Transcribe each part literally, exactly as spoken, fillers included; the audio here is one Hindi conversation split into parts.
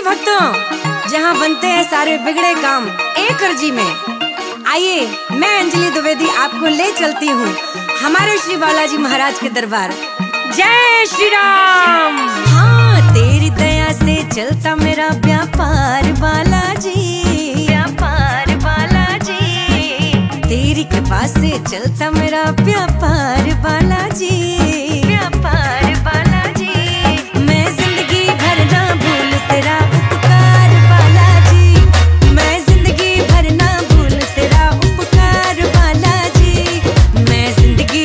जी भक्तों, जहाँ बनते हैं सारे बिगड़े काम एक अर्जी में। आइए, मैं अंजलि द्विवेदी आपको ले चलती हूँ हमारे श्री बालाजी महाराज के दरबार। जय श्री राम। हाँ, तेरी दया से चलता मेरा व्यापार बालाजी, व्यापार बालाजी। तेरी कृपा से चलता मेरा व्यापार बालाजी, व्यापार बालाजी। मैं जिंदगी भर ना भूल तेरा उपकार बालाजी, मैं जिंदगी भर ना भूल तेरा उपकार बालाजी, मैं जिंदगी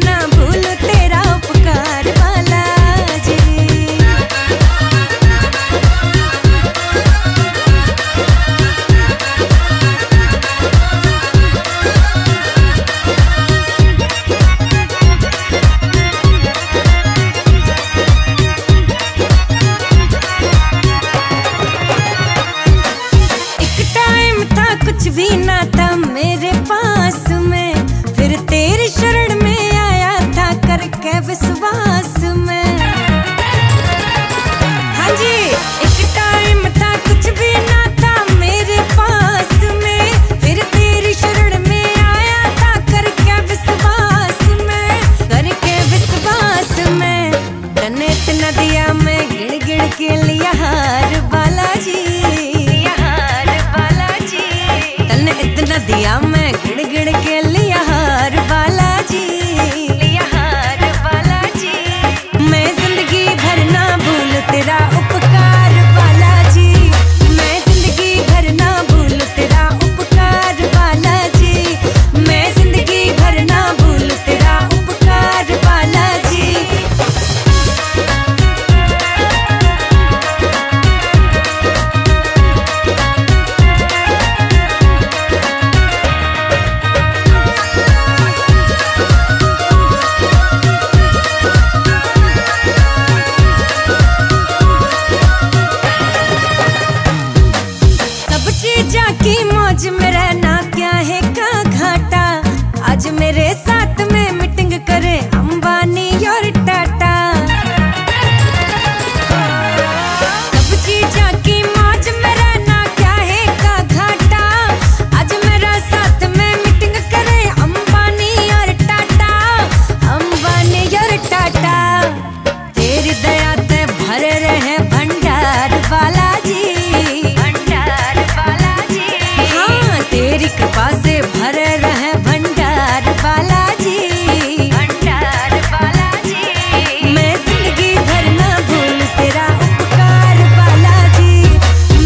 ना भूल तेरा उपकार बालाजी। एक टाइम था कुछ भी ना था मेरे पास में, फिर तेरी शरण में आया था करके विश्वास में। हाँ जी, एक टाइम था कुछ भी ना था मेरे पास में, फिर तेरी शरण में आया था करके विश्वास में, करके विश्वास में। तने इतना दिया मैं गिड़ गिड़ के लिया हार बालाजी, लिया हार बालाजी। तने इतना दिया मैं गिड़ गिड़ के लिया हार बालाजी, लिया हार बालाजी। मैं जिंदगी भर ना भूल तेरा उपकार बालाजी, मैं जिंदगी भर ना भूल तेरा उपकार बालाजी, मैं जिंदगी भर ना भूल तेरा उपकार बालाजी। सब चीजा की मौज में रहना क्या है का घाटा, आज मेरे साथ में मीटिंग करे अंबानी और टाटा। सब चीजा की मौज में रहना क्या है का घाटा, आज मेरा साथ में मीटिंग करे अंबानी और टाटा, अंबानी और टाटा। तेरी दया ते भरे रहे भंडार बालाजी, भंडार बालाजी। हाँ, तेरी कृपा से भरे रहे भंडार बालाजी, भंडार बालाजी। मैं जिंदगी भर ना भूल तेरा उपकार बालाजी,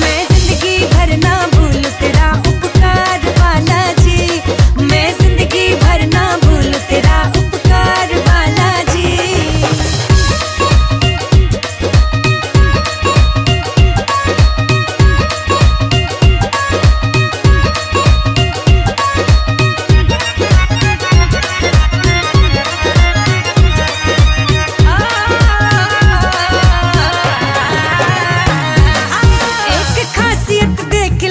मैं जिंदगी भर ना भूल तेरा उपकार बालाजी, मैं जिंदगी भर ना भूल तेरा उपकार बालाजी। आ, आ, एक खासियत देख लई से मन्ने तो तेरी, भक्ता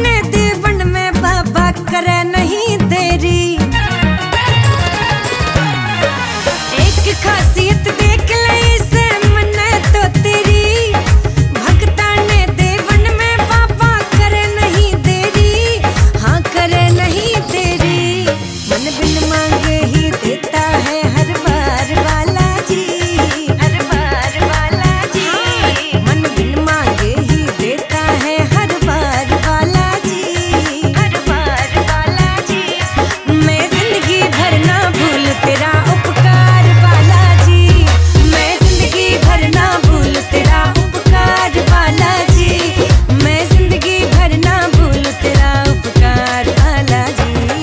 ने देवन में बाबा करे नहीं देरी। एक खासियत देख लई से मन्ने तो तेरी, भक्ता ने देवन में बाबा करे नहीं देरी। हाँ, करे नहीं देरी। मन बिन मांगे ही देता है हर बार बालाजी, हर बार बालाजी। मन बिन मांगे ही देता है हर बार बालाजी, हर बार बालाजी। मैं जिंदगी भर ना भूल तेरा उपकार बालाजी, मैं जिंदगी भर ना भूल तेरा उपकार बालाजी, मैं जिंदगी भर ना भूल तेरा उपकार बालाजी।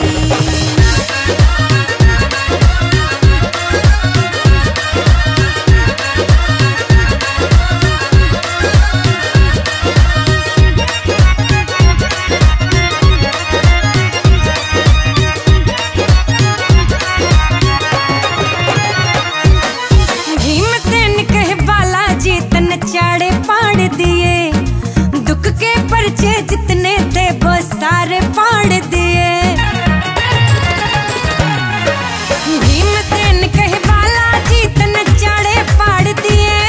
भीमसेन कहे बालाजी तन चाड़े पाड़ दिए, दुख के पर्चे जितने थे वो सारे फाड़ दिए। भीमसेन कहे बालाजी तन चाड़े पाड़ दिए,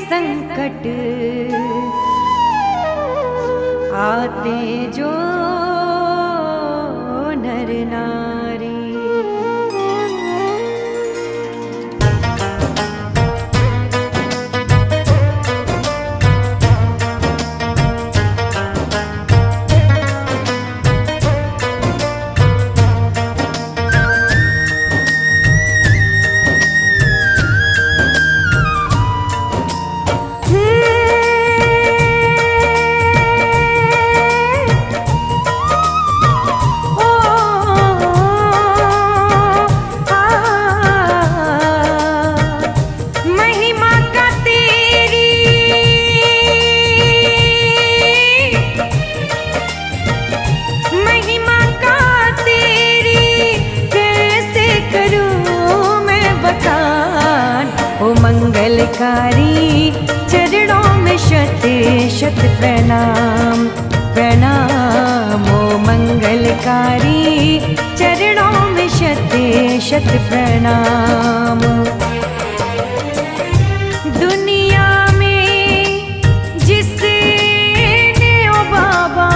संकट आते जो नर नारी। चरणों में शत शत प्रणाम प्रणाम ओ मंगलकारी, चरणों में शत शत प्रणाम। दुनिया में जिसने ओ बाबा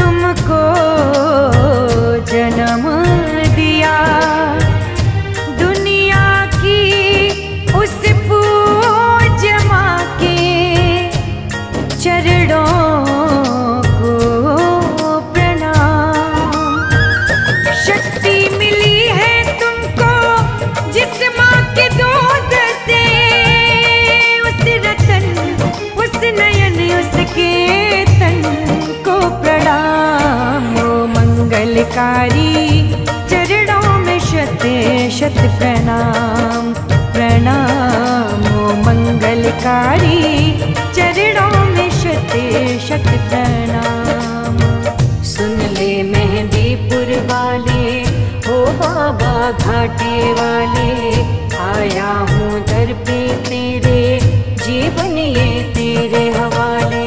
तुमको जन्म दिया, चरणों में शत शत प्रणाम प्रणाम ओ मंगलकारी, चरणों में शत शत प्रणाम। सुन ले मेहंदीपुर वाले ओ बाबा घाटे वाले, आया हूँ दर पे तेरे, जीवन ये तेरे हवाले।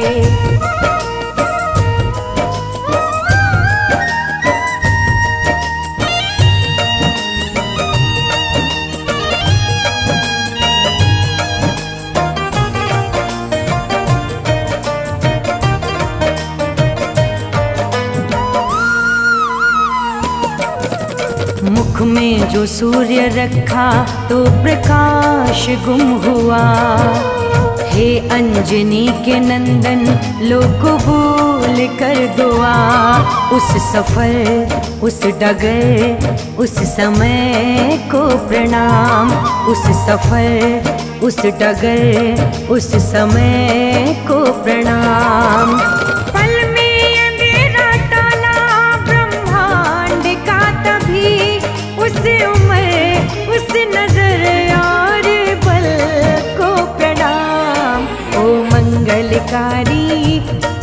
में जो सूर्य रखा तो प्रकाश गुम हुआ, हे अंजनी के नंदन लो कबूल कर दुआ। उस सफर, उस डगर, उस समय को प्रणाम, उस सफर, उस डगर, उस समय को प्रणाम।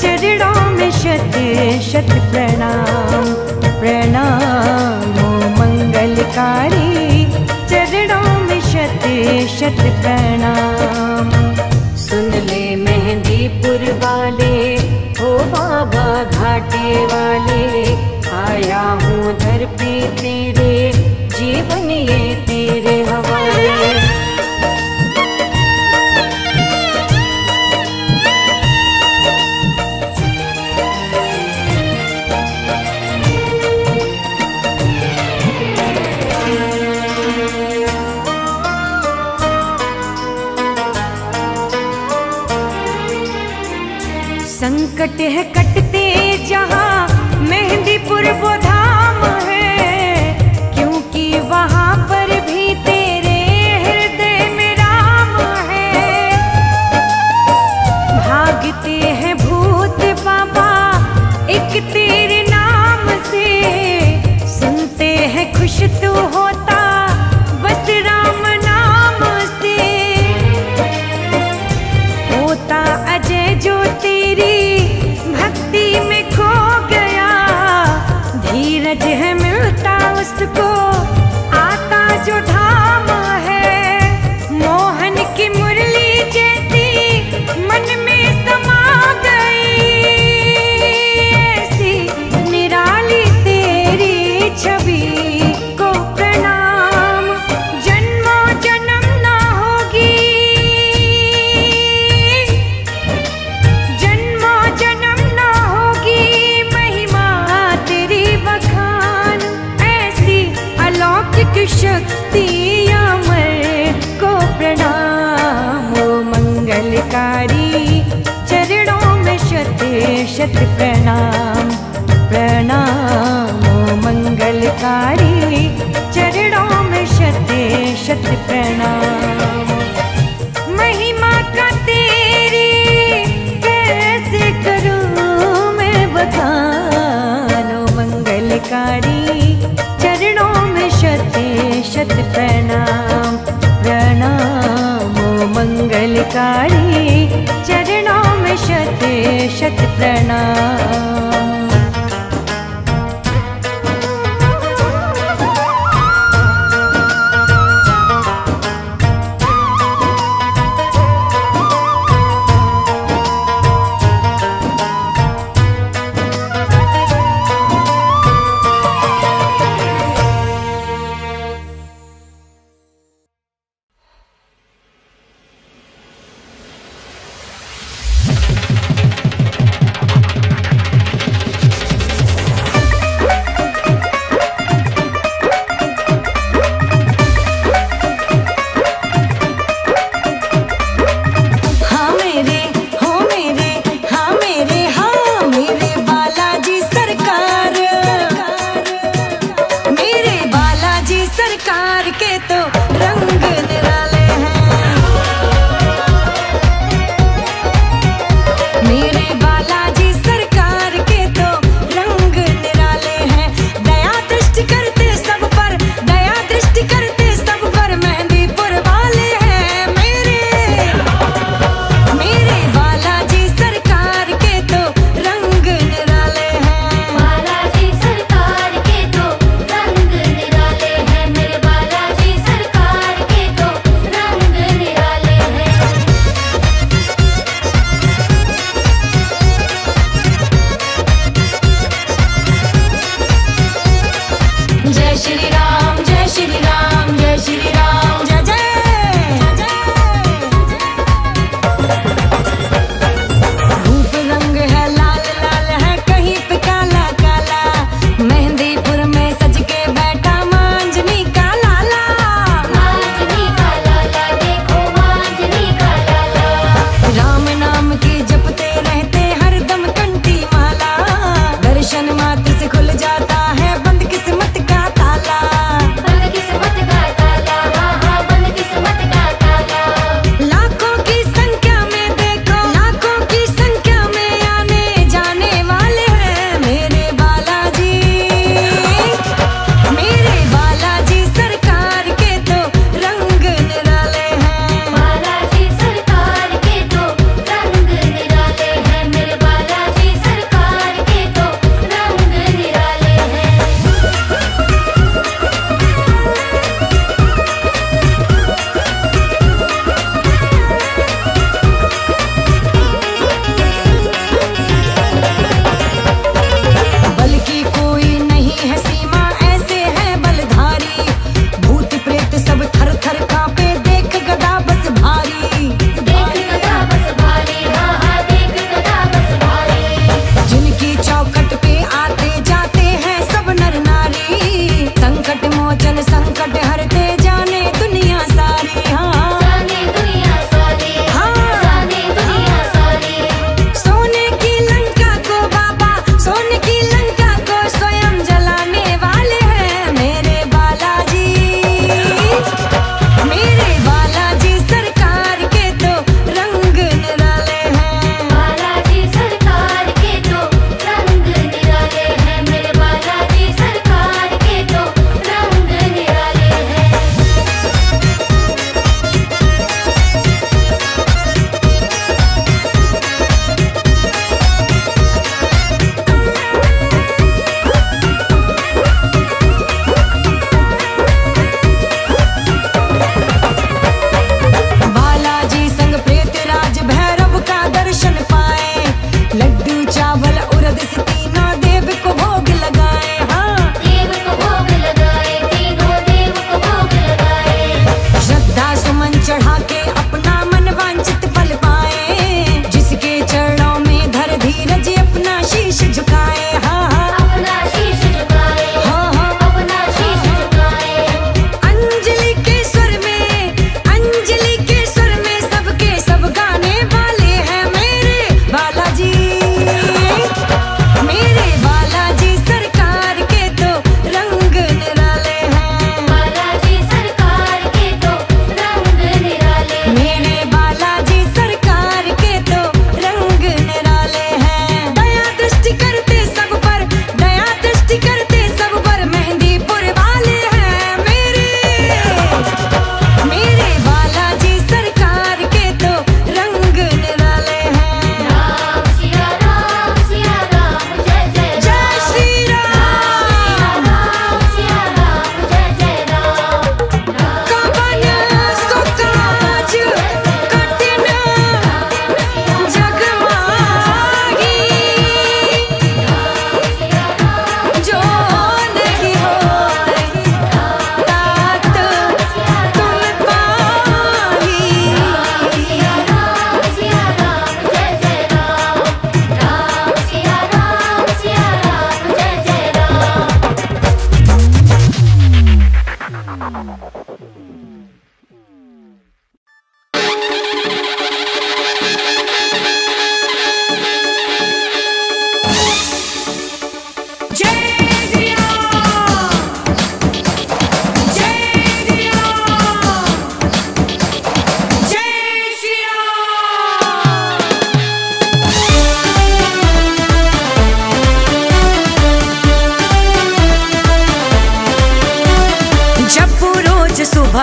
चरणों में शत शत प्रणाम प्रणाम ओ मंगलकारी, चरणों में शत शत प्रणाम। सुन ले मेहंदीपुर वाले ओ बाबा घाटे वाले, आया हूँ दर पे तेरे, जीवन ये तेरे हवाले। संकट है कटते जहाँ मेहंदीपुर वो धाम है, क्योंकि वहाँ पर भी तेरे हृदय में राम है। भागते हैं भूत बाबा एक तेरे नाम से, सुनते हैं खुश तू होता बस राम नाम से। होता अजय जो तेरी भक्ति में खो गया, धीरे ललकारी, चरणों में शत शत प्रणाम। प्रणाम मंगलकारी, चरणों में शत शत प्रणाम। महिमा का तेरी कैसे करूं मैं बखानो, मंगलकारी चरणों में शत शत प्रणाम। प्रणाम मंगलकारी, चरणों में शत शत प्रणाम।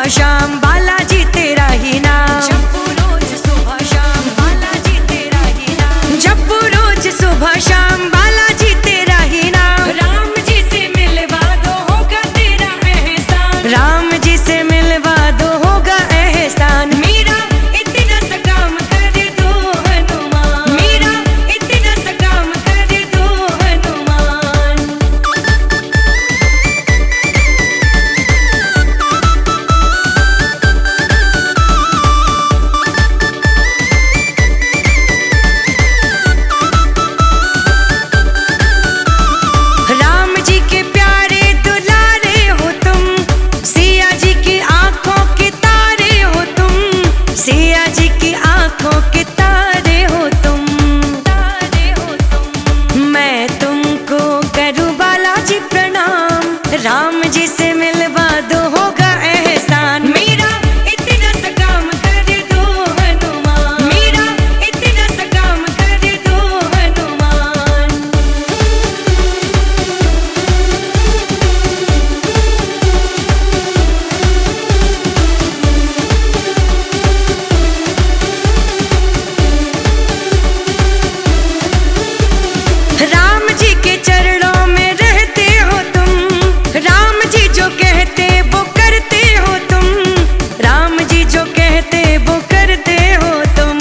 सुबह शाम बालाजी तेरा ही नाम, जपू रोज सुबह शाम बालाजी तेरा ही नाम, जपू रोज सुबह शाम बालाजी तेरा ही नाम। राम जी से मिलवा दो होगा तेरा एहसान, राम जी से मिलवा दो होगा एहसान। मेरा इतना सा काम कर दो हनुमान, मेरा इतना सा काम कर दो हनुमान। राम जी के प्यारे दुलारे हो तुम, सिया जी की आंखों के तारे हो तुम, सिया जी की आंखों के तारे हो तुम, तारे हो तुम। मैं तुमको करूं बालाजी प्रणाम, राम जी से मिलवा दो होगा एहसान। मेरा इतना सा काम कर दो हनुमान, मेरा इतना सा काम कर दो हनुमान। राम जी के चरणों में रहते हो तुम, राम जी जो कहते वो करते हो तुम, राम जी जो कहते वो करते हो तुम,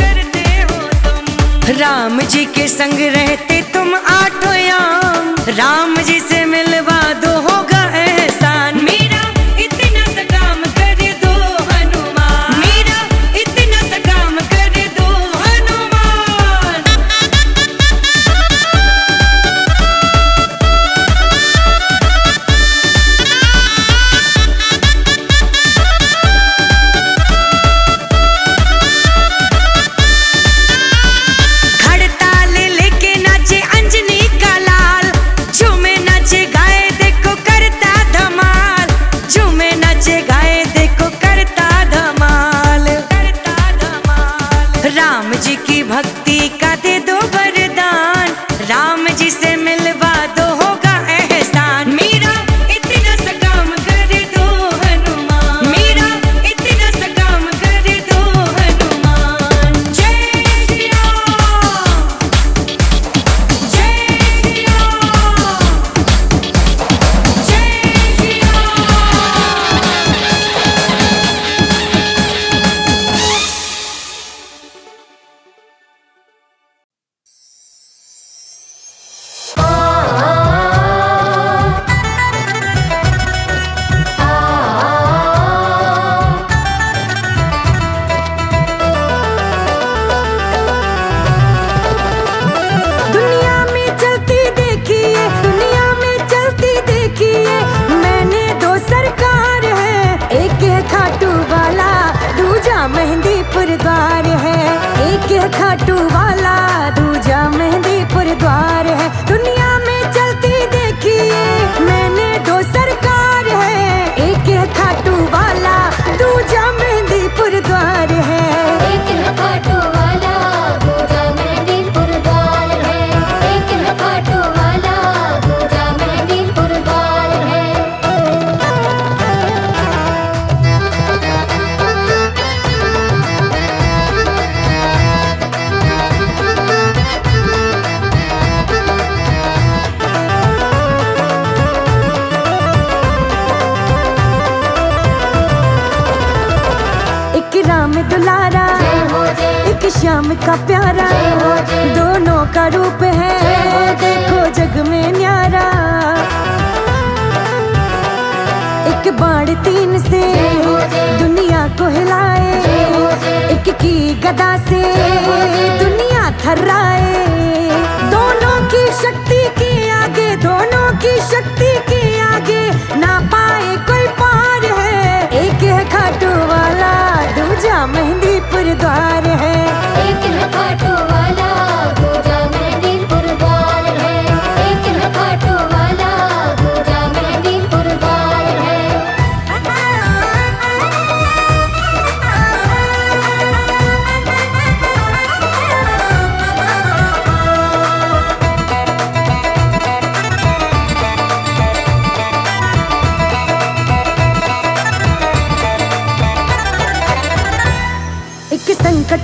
करते हो तुम। राम जी के संग रहते तुम आठों याम, राम जी से मिलवा दो होगा एहसान। मेरा इतना सा काम कर दो हनुमान, मेरा इतना सा काम कर दो हनुमान। खड़ताल लेके नाचे अंजनी का लाल, झूमे नाचे गाए देखो करता धमाल, झूमे नाचे गाए देखो करता धमाल, करता धमाल। राम जी की भक्ति का दे दो वरदान, राम जी से मिलवा दो होगा एहसान। मेरा इतना सा काम कर दो हनुमान, मेरा इतना सा काम कर दो हनुमान। जय श्री राम, जय श्री राम, जय श्री राम। दुनिया में चलती देखिए, दुनिया में चलती देखिए, मैंने दो सरकार है, एक है खाटू वाला, दूजा मेहंदीपुर द्वार है, एक है खाटू वाला, दूजा मेहंदीपुर द्वार है। दुनिया में चलती देखिए, मैंने दो सरकार है, एक है खाटू वाला, दूजा मेहंदीपुर द्वार है, एक है खाटू वाला, दूजा मेहंदीपुर द्वार है, एक है खाटू वाला, दूजा मेहंदीपुर द्वार है। एक राम दुलारा, एक श्याम का प्यारा, दोनों का रूप है देखो जग में न्यारा। एक बाण तीन से दुनिया को हिलाए, एक की गदा से दुनिया थर्राए, दोनों की शक्ति के आगे, दोनों की शक्ति के आगे ना पाए कोई पार है, एक है खाटू वाला, दूजा मेहंदीपुर द्वार है, एक है खाटू वाला, दूजा मेहंदीपुर द्वार है, एक है खाटू वाला, दूजा मेहंदीपुर द्वार है।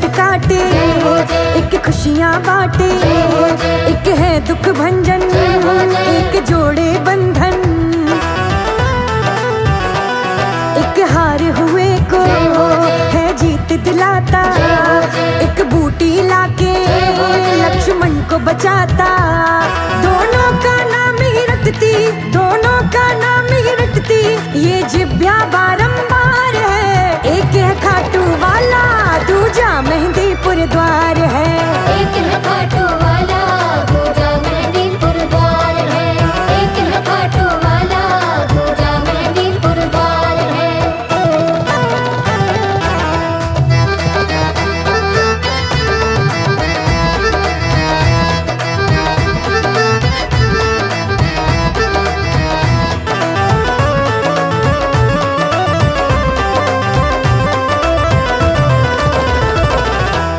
घट काटे, एक खुशियाँ बाटे, एक है दुख भंजन, एक जोड़े बंधन, एक हारे हुए को है जीत दिलाता, एक बूटी लाके लक्ष्मण को बचाता। दोनों का नाम ही रटती, दोनों का नाम ही रटती, ये जिभ्या बारंबार है। एक है खाटू वाला, दूजा मेहंदीपुर द्वार है। एक है खाटू वाला, दूजा मेहंदीपुर द्वार है। एक है खाटू वाला, दूजा मेहंदीपुर द्वार है।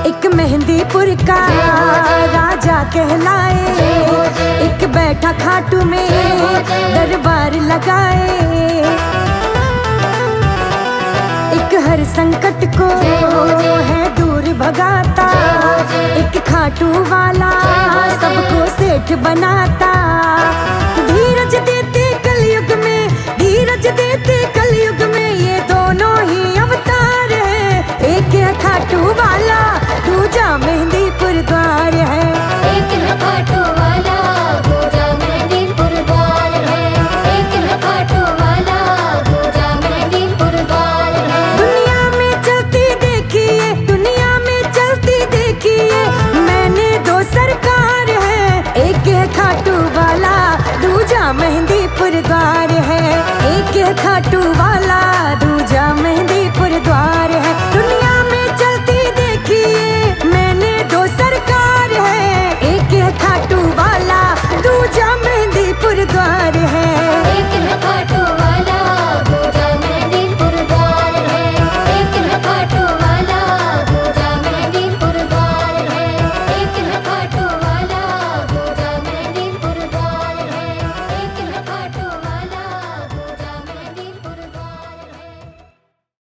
एक मेहंदीपुर का कहलाए, एक बैठा खाटू में दरबार लगाए, एक हर संकट को है दूर भगाता, एक खाटू वाला सबको सेठ बनाता। धीरज देते कलयुग में, धीरज देते कलयुग में, ये दोनों ही अवतार है। एक है खाटू वाला, दूजा मेहंदीपुर द्वार है। खाटू वाला, दूजा मेहंदीपुर द्वार है। एक है खाटू वाला, दूजा मेहंदीपुर द्वार है। दुनिया में चलती देखिए, दुनिया में चलती देखिए, मैंने दो सरकार है। एक है खाटू वाला, दूजा मेहंदीपुर द्वार है। एक है खाटू